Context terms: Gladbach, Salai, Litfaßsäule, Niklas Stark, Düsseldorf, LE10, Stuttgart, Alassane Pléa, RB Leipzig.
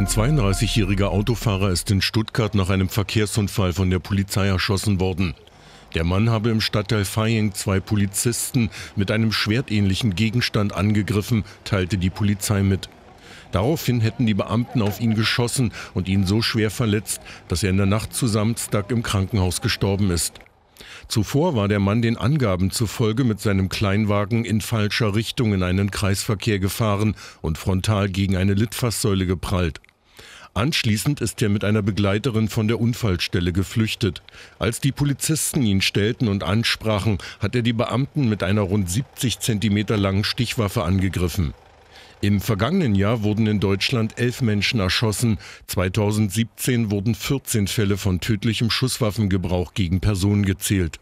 Ein 32-jähriger Autofahrer ist in Stuttgart nach einem Verkehrsunfall von der Polizei erschossen worden. Der Mann habe im Stadtteil Vaihing zwei Polizisten mit einem schwertähnlichen Gegenstand angegriffen, teilte die Polizei mit. Daraufhin hätten die Beamten auf ihn geschossen und ihn so schwer verletzt, dass er in der Nacht zu Samstag im Krankenhaus gestorben ist. Zuvor war der Mann den Angaben zufolge mit seinem Kleinwagen in falscher Richtung in einen Kreisverkehr gefahren und frontal gegen eine Litfaßsäule geprallt. Anschließend ist er mit einer Begleiterin von der Unfallstelle geflüchtet. Als die Polizisten ihn stellten und ansprachen, hat er die Beamten mit einer rund 70 cm langen Stichwaffe angegriffen. Im vergangenen Jahr wurden in Deutschland 11 Menschen erschossen. 2017 wurden 14 Fälle von tödlichem Schusswaffengebrauch gegen Personen gezählt.